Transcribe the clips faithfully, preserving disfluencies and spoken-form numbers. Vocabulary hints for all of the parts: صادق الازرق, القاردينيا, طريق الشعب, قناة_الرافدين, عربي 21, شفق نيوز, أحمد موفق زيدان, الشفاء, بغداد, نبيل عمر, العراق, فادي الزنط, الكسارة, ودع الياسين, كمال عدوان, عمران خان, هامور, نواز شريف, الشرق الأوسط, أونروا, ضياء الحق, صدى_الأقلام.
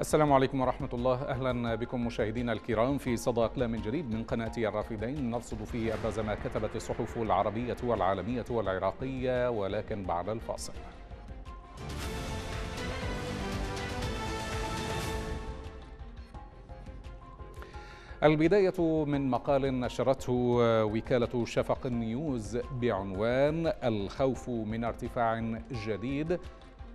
السلام عليكم ورحمة الله، أهلا بكم مشاهدينا الكرام في صدى أقلام جديد من قناة الرافدين، نرصد فيه أبرز ما كتبت الصحف العربية والعالمية والعراقية، ولكن بعد الفاصل. البداية من مقال نشرته وكالة شفق نيوز بعنوان الخوف من ارتفاع جديد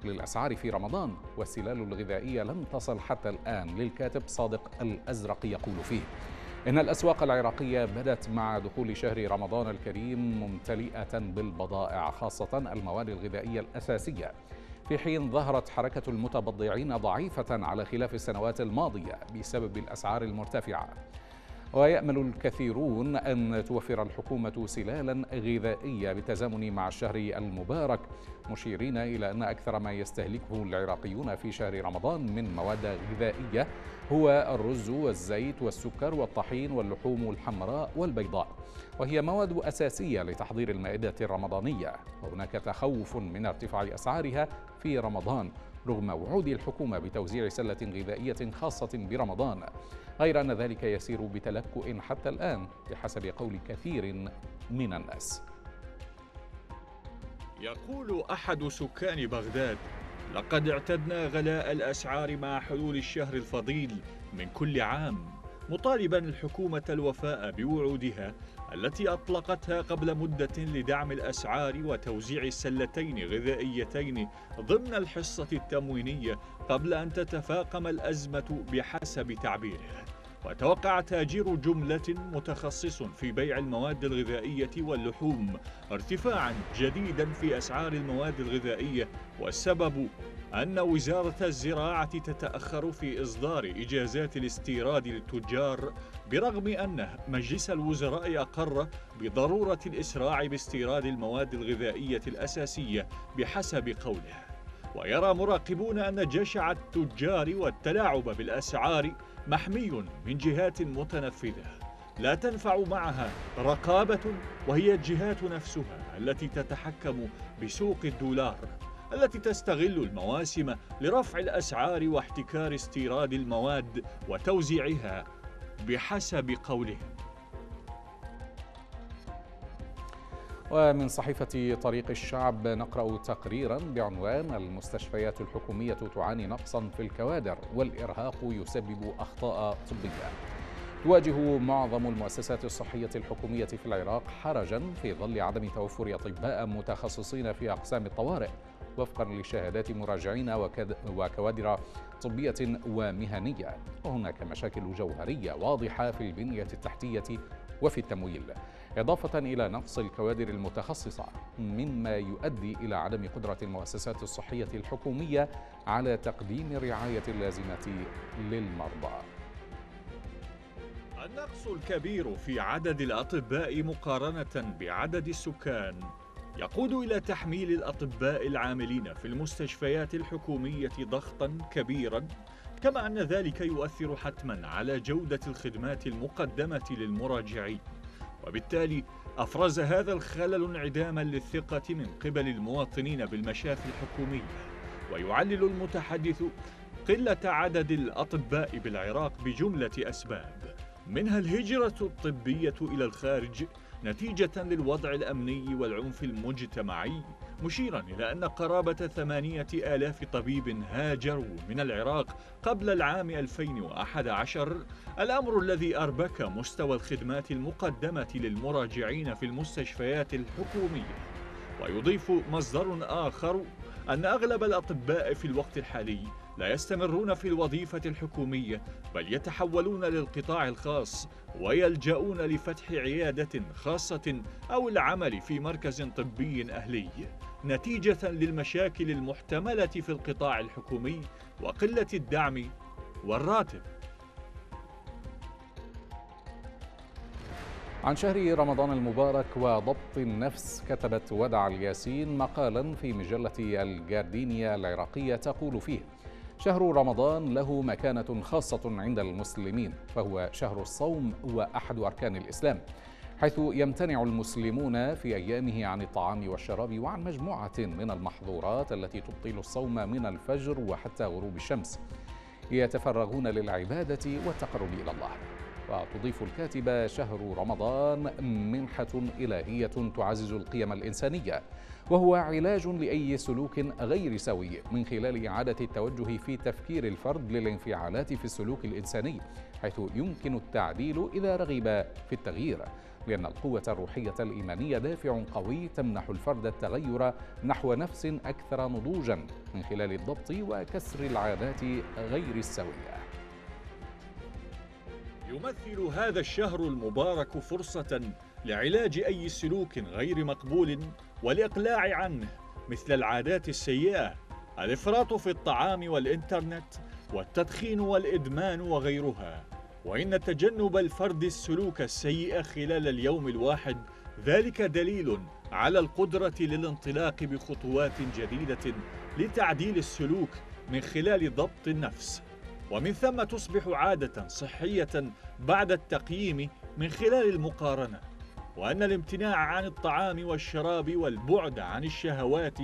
للأسعار في رمضان والسلال الغذائية لم تصل حتى الآن، للكاتب صادق الازرق، يقول فيه إن الأسواق العراقية بدت مع دخول شهر رمضان الكريم ممتلئة بالبضائع، خاصة المواد الغذائية الأساسية، في حين ظهرت حركة المتبضعين ضعيفة على خلاف السنوات الماضية بسبب الأسعار المرتفعة. ويأمل الكثيرون أن توفر الحكومة سلالا غذائية بالتزامن مع الشهر المبارك، مشيرين إلى أن أكثر ما يستهلكه العراقيون في شهر رمضان من مواد غذائية هو الرز والزيت والسكر والطحين واللحوم الحمراء والبيضاء، وهي مواد أساسية لتحضير المائدة الرمضانية، وهناك تخوف من ارتفاع أسعارها في رمضان رغم وعود الحكومة بتوزيع سلة غذائية خاصة برمضان، غير أن ذلك يسير بتلكؤ حتى الآن بحسب قول كثير من الناس. يقول أحد سكان بغداد: لقد اعتدنا غلاء الأسعار مع حلول الشهر الفضيل من كل عام، مطالبا الحكومة الوفاء بوعودها التي أطلقتها قبل مدة لدعم الأسعار وتوزيع سلتين غذائيتين ضمن الحصة التموينية قبل أن تتفاقم الأزمة بحسب تعبيره. وتوقع تاجر جملة متخصص في بيع المواد الغذائية واللحوم ارتفاعا جديدا في أسعار المواد الغذائية، والسبب أن وزارة الزراعة تتأخر في إصدار إجازات الاستيراد للتجار، برغم أن مجلس الوزراء أقر بضرورة الإسراع باستيراد المواد الغذائية الأساسية بحسب قوله. ويرى مراقبون أن جشع التجار والتلاعب بالأسعار محمي من جهات متنفذة لا تنفع معها رقابة، وهي الجهات نفسها التي تتحكم بسوق الدولار، التي تستغل المواسم لرفع الأسعار واحتكار استيراد المواد وتوزيعها بحسب قولهم. ومن صحيفة طريق الشعب نقرأ تقريرا بعنوان المستشفيات الحكومية تعاني نقصا في الكوادر والإرهاق يسبب أخطاء طبية. تواجه معظم المؤسسات الصحية الحكومية في العراق حرجا في ظل عدم توفر أطباء متخصصين في أقسام الطوارئ وفقا لشهادات مراجعين وكوادر طبية ومهنية، وهناك مشاكل جوهرية واضحة في البنية التحتية وفي التمويل، إضافة إلى نقص الكوادر المتخصصة، مما يؤدي إلى عدم قدرة المؤسسات الصحية الحكومية على تقديم الرعاية اللازمة للمرضى. النقص الكبير في عدد الأطباء مقارنة بعدد السكان يقود إلى تحميل الأطباء العاملين في المستشفيات الحكومية ضغطاً كبيراً، كما أن ذلك يؤثر حتماً على جودة الخدمات المقدمة للمراجعين، وبالتالي أفرز هذا الخلل انعداماً للثقة من قبل المواطنين بالمشافي الحكومية. ويعلل المتحدث قلة عدد الأطباء بالعراق بجملة أسباب، منها الهجرة الطبية إلى الخارج نتيجة للوضع الأمني والعنف المجتمعي، مشيرا إلى أن قرابة ثمانية آلاف طبيب هاجروا من العراق قبل العام ألفين وأحد عشر، الأمر الذي أربك مستوى الخدمات المقدمة للمراجعين في المستشفيات الحكومية. ويضيف مصدر آخر أن أغلب الأطباء في الوقت الحالي لا يستمرون في الوظيفة الحكومية، بل يتحولون للقطاع الخاص ويلجؤون لفتح عيادة خاصة أو العمل في مركز طبي أهلي، نتيجة للمشاكل المحتملة في القطاع الحكومي وقلة الدعم والراتب. عن شهر رمضان المبارك وضبط النفس كتبت ودع الياسين مقالا في مجلة القاردينيا العراقية تقول فيه: شهر رمضان له مكانة خاصة عند المسلمين، فهو شهر الصوم وأحد أركان الإسلام، حيث يمتنع المسلمون في أيامه عن الطعام والشراب وعن مجموعة من المحظورات التي تبطل الصوم من الفجر وحتى غروب الشمس، يتفرغون للعبادة والتقرب إلى الله. وتضيف الكاتبة: شهر رمضان منحة إلهية تعزز القيم الإنسانية، وهو علاج لأي سلوك غير سوي من خلال إعادة التوجه في تفكير الفرد للانفعالات في السلوك الإنساني، حيث يمكن التعديل إذا رغب في التغيير، لأن القوة الروحية الإيمانية دافع قوي تمنح الفرد التغير نحو نفس أكثر نضوجا من خلال الضبط وكسر العادات غير السوية. يمثل هذا الشهر المبارك فرصة لعلاج أي سلوك غير مقبول والإقلاع عنه، مثل العادات السيئة، الإفراط في الطعام والإنترنت، والتدخين والإدمان وغيرها. وإن تجنب الفرد السلوك السيء خلال اليوم الواحد ذلك دليل على القدرة للانطلاق بخطوات جديدة لتعديل السلوك من خلال ضبط النفس، ومن ثم تصبح عادة صحية بعد التقييم من خلال المقارنة. وأن الامتناع عن الطعام والشراب والبعد عن الشهوات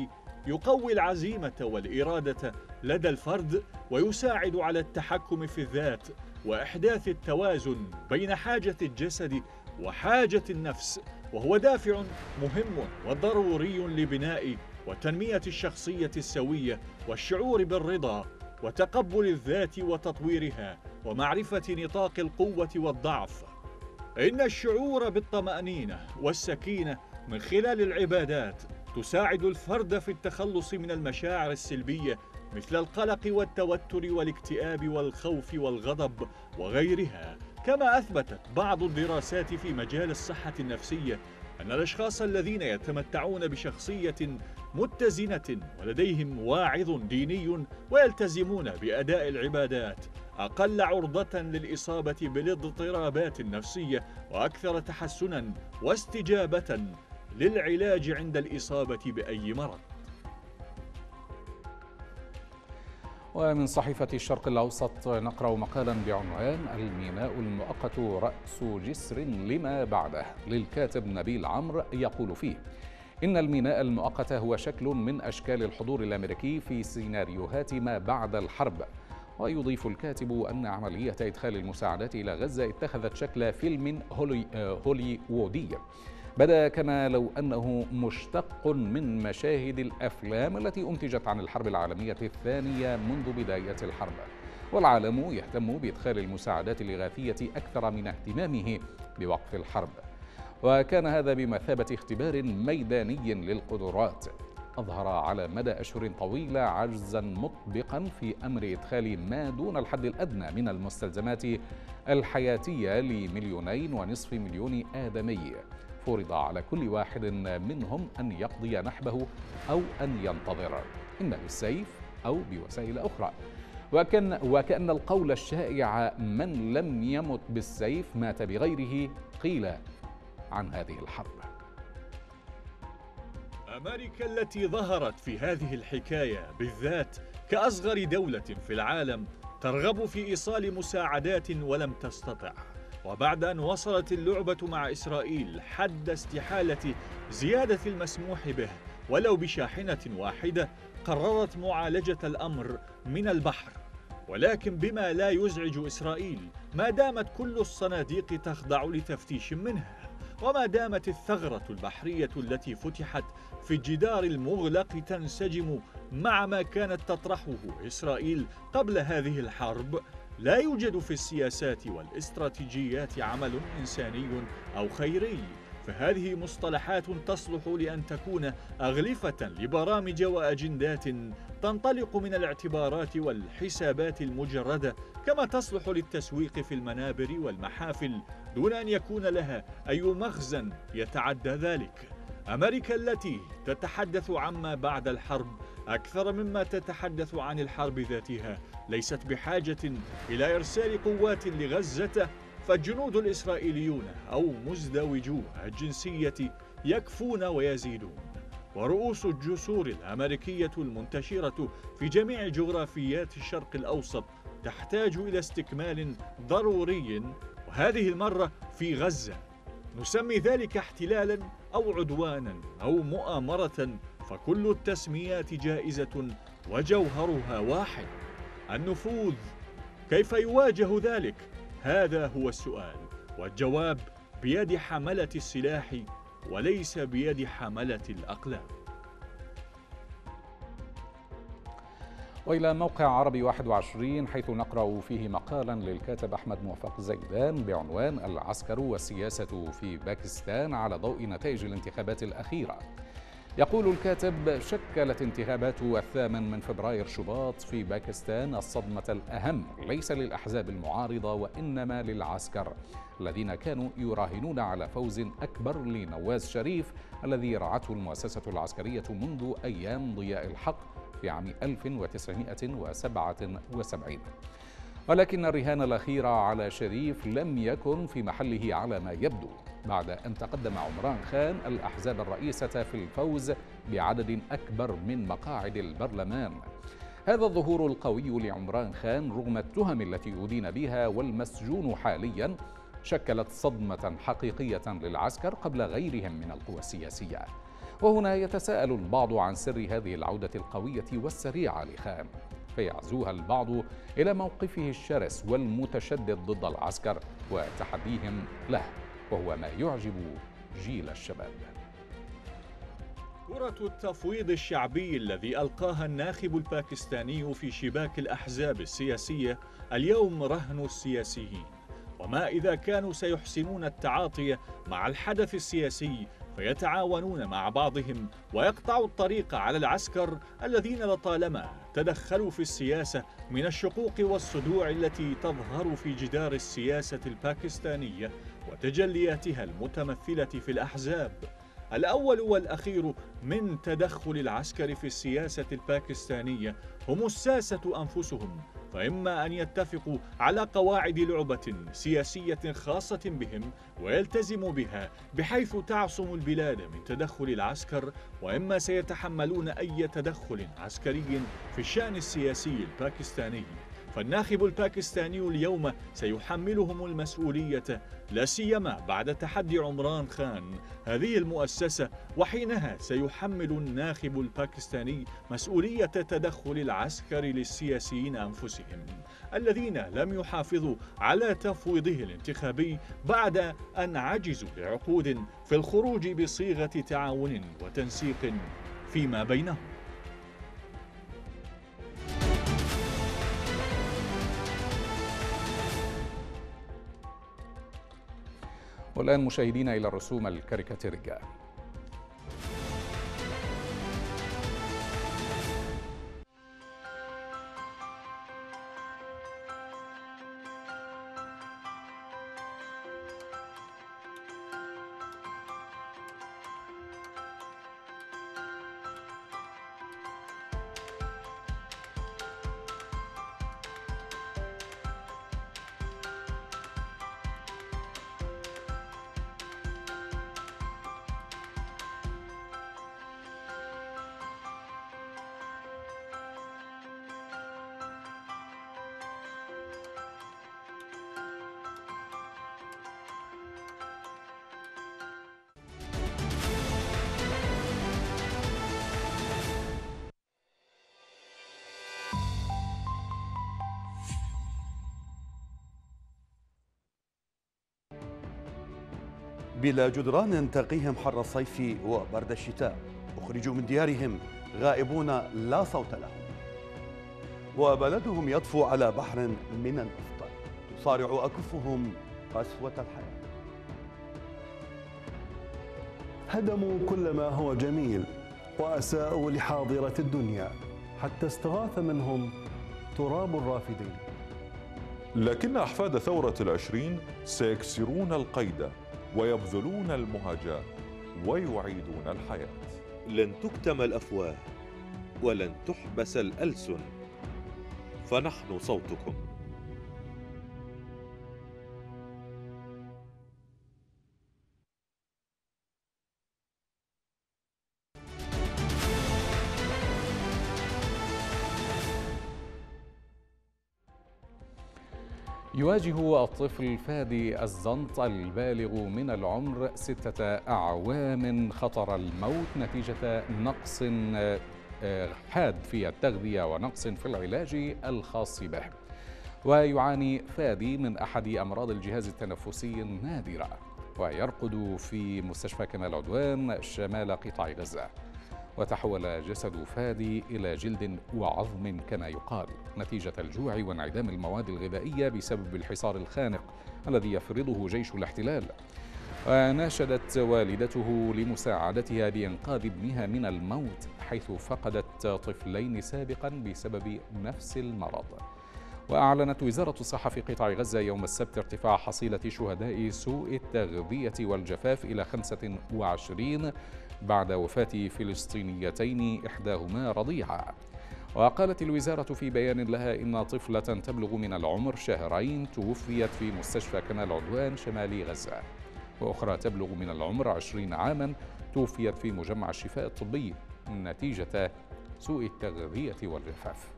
يقوي العزيمة والإرادة لدى الفرد، ويساعد على التحكم في الذات وإحداث التوازن بين حاجة الجسد وحاجة النفس، وهو دافع مهم وضروري لبناء وتنمية الشخصية السوية والشعور بالرضا وتقبل الذات وتطويرها ومعرفة نطاق القوة والضعف. إن الشعور بالطمأنينة والسكينة من خلال العبادات تساعد الفرد في التخلص من المشاعر السلبية مثل القلق والتوتر والاكتئاب والخوف والغضب وغيرها. كما أثبتت بعض الدراسات في مجال الصحة النفسية أن الأشخاص الذين يتمتعون بشخصية متزنة ولديهم واعظ ديني ويلتزمون بأداء العبادات أقل عرضة للإصابة بالاضطرابات النفسية، وأكثر تحسنا واستجابة للعلاج عند الإصابة بأي مرض. ومن صحيفة الشرق الأوسط نقرأ مقالا بعنوان: الميناء المؤقت رأس جسر لما بعده، للكاتب نبيل عمر، يقول فيه: إن الميناء المؤقت هو شكل من أشكال الحضور الأمريكي في سيناريوهات ما بعد الحرب. ويضيف الكاتب أن عملية إدخال المساعدات إلى غزة اتخذت شكل فيلم هولي هوليوودي بدأ كما لو أنه مشتق من مشاهد الأفلام التي أنتجت عن الحرب العالمية الثانية منذ بداية الحرب. والعالم يهتم بإدخال المساعدات الإغاثية أكثر من اهتمامه بوقف الحرب، وكان هذا بمثابة اختبار ميداني للقدرات. أظهر على مدى أشهر طويلة عجزا مطبقا في أمر إدخال ما دون الحد الأدنى من المستلزمات الحياتية لمليونين ونصف مليون آدمي. فرض على كل واحد منهم أن يقضي نحبه أو أن ينتظر، إما بالسيف أو بوسائل أخرى. وكان, وكأن القول الشائع من لم يمت بالسيف مات بغيره قيل عن هذه الحرب. أمريكا التي ظهرت في هذه الحكاية بالذات كأصغر دولة في العالم ترغب في إيصال مساعدات ولم تستطع، وبعد أن وصلت اللعبة مع إسرائيل حد استحالة زيادة المسموح به ولو بشاحنة واحدة، قررت معالجة الأمر من البحر، ولكن بما لا يزعج إسرائيل ما دامت كل الصناديق تخضع لتفتيش منها، وما دامت الثغرة البحرية التي فتحت في الجدار المغلق تنسجم مع ما كانت تطرحه إسرائيل قبل هذه الحرب، لا يوجد في السياسات والاستراتيجيات عمل إنساني أو خيري، فهذه مصطلحات تصلح لأن تكون أغلفة لبرامج وأجندات تنطلق من الاعتبارات والحسابات المجردة، كما تصلح للتسويق في المنابر والمحافل دون أن يكون لها أي مخزن يتعدى ذلك. أمريكا التي تتحدث عما بعد الحرب أكثر مما تتحدث عن الحرب ذاتها ليست بحاجة إلى إرسال قوات لغزة، فالجنود الإسرائيليون أو مزدوجوها الجنسية يكفون ويزيدون. ورؤوس الجسور الأمريكية المنتشرة في جميع جغرافيات الشرق الأوسط تحتاج إلى استكمال ضروري، وهذه المرة في غزة. نسمي ذلك احتلالا أو عدوانا أو مؤامرة، فكل التسميات جائزة وجوهرها واحد: النفوذ كيف يواجه ذلك؟ هذا هو السؤال، والجواب بيد حملة السلاح وليس بيد حملة الأقلام. وإلى موقع عربي واحد وعشرين حيث نقرأ فيه مقالا للكاتب أحمد موفق زيدان بعنوان العسكر والسياسة في باكستان على ضوء نتائج الانتخابات الأخيرة. يقول الكاتب: شكلت انتخابات الثامن من فبراير شباط في باكستان الصدمة الأهم، ليس للأحزاب المعارضة وإنما للعسكر الذين كانوا يراهنون على فوز أكبر لنواز شريف الذي رعته المؤسسة العسكرية منذ أيام ضياء الحق في عام ألف وتسعمائة وسبعة وسبعين، ولكن الرهان الأخير على شريف لم يكن في محله على ما يبدو، بعد أن تقدم عمران خان الأحزاب الرئيسة في الفوز بعدد أكبر من مقاعد البرلمان. هذا الظهور القوي لعمران خان رغم التهم التي يدين بها والمسجون حاليا شكلت صدمة حقيقية للعسكر قبل غيرهم من القوى السياسية. وهنا يتساءل البعض عن سر هذه العودة القوية والسريعة لخان، فيعزوها البعض إلى موقفه الشرس والمتشدد ضد العسكر وتحديهم له، وهو ما يعجب جيل الشباب. كرة التفويض الشعبي الذي ألقاها الناخب الباكستاني في شباك الأحزاب السياسية اليوم رهن السياسيين، وما إذا كانوا سيحسنون التعاطي مع الحدث السياسي فيتعاونون مع بعضهم ويقطعوا الطريق على العسكر الذين لطالما تدخلوا في السياسة من الشقوق والصدوع التي تظهر في جدار السياسة الباكستانية وتجلياتها المتمثلة في الأحزاب. الأول والأخير من تدخل العسكر في السياسة الباكستانية هم الساسة أنفسهم، فإما أن يتفقوا على قواعد لعبة سياسية خاصة بهم ويلتزموا بها بحيث تعصم البلاد من تدخل العسكر، وإما سيتحملون أي تدخل عسكري في الشأن السياسي الباكستاني. فالناخب الباكستاني اليوم سيحملهم المسؤولية، لا سيما بعد تحدي عمران خان هذه المؤسسة، وحينها سيحمل الناخب الباكستاني مسؤولية تدخل العسكر للسياسيين أنفسهم الذين لم يحافظوا على تفويضه الانتخابي بعد أن عجزوا لعقود في الخروج بصيغة تعاون وتنسيق فيما بينهم. والآن مشاهدينا إلى الرسوم الكاريكاتيرية. بلا جدران تقيهم حر الصيف وبرد الشتاء، أخرجوا من ديارهم غائبون لا صوت لهم، وبلدهم يطفو على بحر من الأفق تصارع أكفهم قسوة الحياة. هدموا كل ما هو جميل وأساءوا لحاضرة الدنيا حتى استغاث منهم تراب الرافدين. لكن أحفاد ثورة العشرين سيكسرون القيد ويبذلون المهجة ويعيدون الحياة. لن تكتم الأفواه ولن تحبس الألسن، فنحن صوتكم. يواجه الطفل فادي الزنط البالغ من العمر ستة أعوام خطر الموت نتيجة نقص حاد في التغذية ونقص في العلاج الخاص به، ويعاني فادي من أحد أمراض الجهاز التنفسي النادرة ويرقد في مستشفى كمال عدوان شمال قطاع غزة. وتحول جسد فادي إلى جلد وعظم كما يقال نتيجة الجوع وانعدام المواد الغذائية بسبب الحصار الخانق الذي يفرضه جيش الاحتلال. وناشدت والدته لمساعدتها لإنقاذ ابنها من الموت حيث فقدت طفلين سابقا بسبب نفس المرض. وأعلنت وزارة الصحة في قطاع غزة يوم السبت ارتفاع حصيلة شهداء سوء التغذية والجفاف إلى خمسة وعشرين بعد وفاة فلسطينيتين إحداهما رضيعة. وقالت الوزارة في بيان لها إن طفلة تبلغ من العمر شهرين توفيت في مستشفى كمال عدوان شمالي غزة، وأخرى تبلغ من العمر عشرين عاما توفيت في مجمع الشفاء الطبي نتيجة سوء التغذية والجفاف.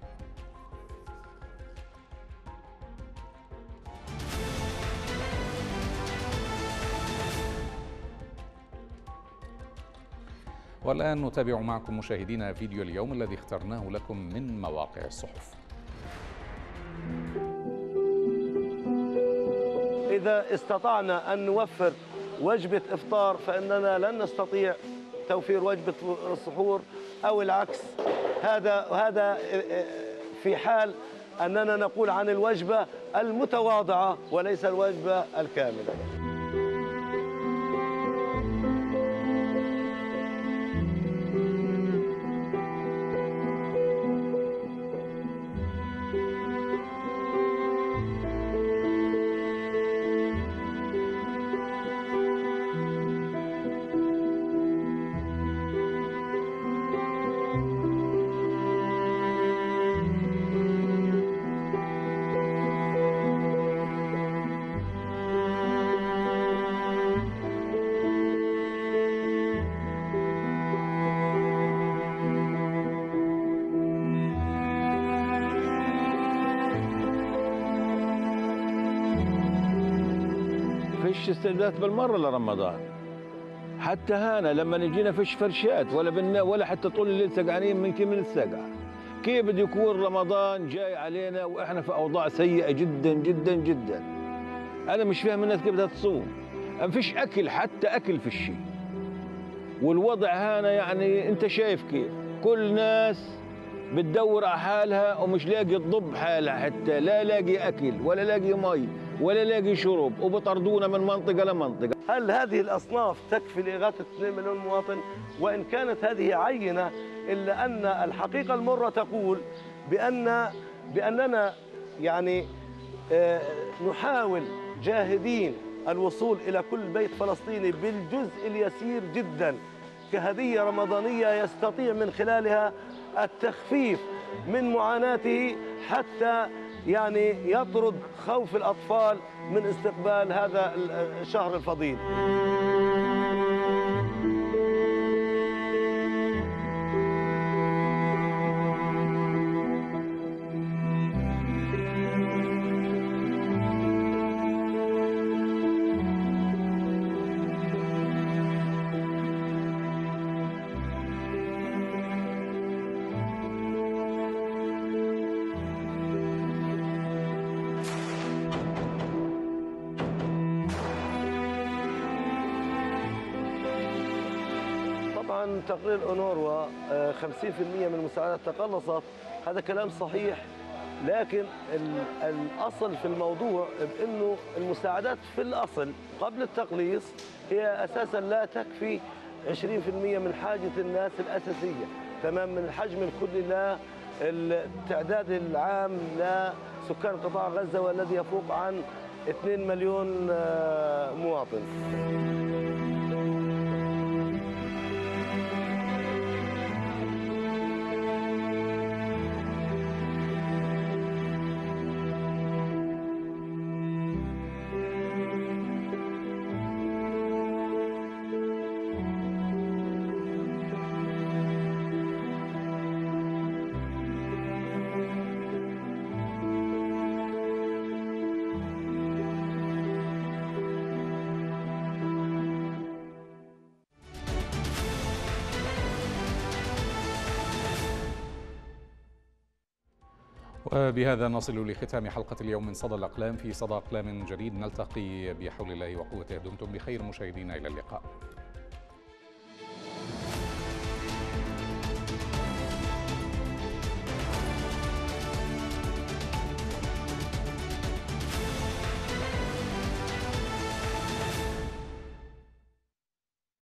والآن نتابع معكم مشاهدينا فيديو اليوم الذي اخترناه لكم من مواقع الصحف. إذا استطعنا أن نوفر وجبة إفطار فإننا لن نستطيع توفير وجبة السحور أو العكس. هذا هذا في حال أننا نقول عن الوجبة المتواضعة وليس الوجبة الكاملة. استعدادات بالمره لرمضان، حتى هانا لما نجينا فيش فرشات ولا بن ولا حتى طول الليل سقعانين من كمل السقعه. كيف بده يكون رمضان جاي علينا واحنا في اوضاع سيئه جدا جدا جدا؟ انا مش فاهم الناس كيف بدها تصوم، ما فيش اكل، حتى اكل في الشيء. والوضع هانا يعني انت شايف كيف كل ناس بتدور على حالها ومش لاقي تضب حالها، حتى لا لاقي اكل ولا لاقي مي ولا لاقي شرب، وبطردونا من منطقه لمنطقه. هل هذه الاصناف تكفي لاغاثه اثنين مليون مواطن؟ وان كانت هذه عينه، الا ان الحقيقه المره تقول بان باننا يعني نحاول جاهدين الوصول الى كل بيت فلسطيني بالجزء اليسير جدا كهديه رمضانيه يستطيع من خلالها التخفيف من معاناته، حتى يعني يطرد خوف الأطفال من استقبال هذا الشهر الفضيل. تقرير أونروا خمسين بالمئة من المساعدات تقلصت، هذا كلام صحيح، لكن الأصل في الموضوع بأنه المساعدات في الأصل قبل التقليص هي أساساً لا تكفي عشرين بالمئة من حاجة الناس الأساسية، تمام، من الحجم الكلي لا التعداد العام لا سكان قطاع غزة والذي يفوق عن اثنين مليون مواطن. وبهذا نصل لختام حلقة اليوم من صدى الأقلام. في صدى أقلام جديد نلتقي بحول الله وقوته. دمتم بخير مشاهدينا، إلى اللقاء.